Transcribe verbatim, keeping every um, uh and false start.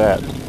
that.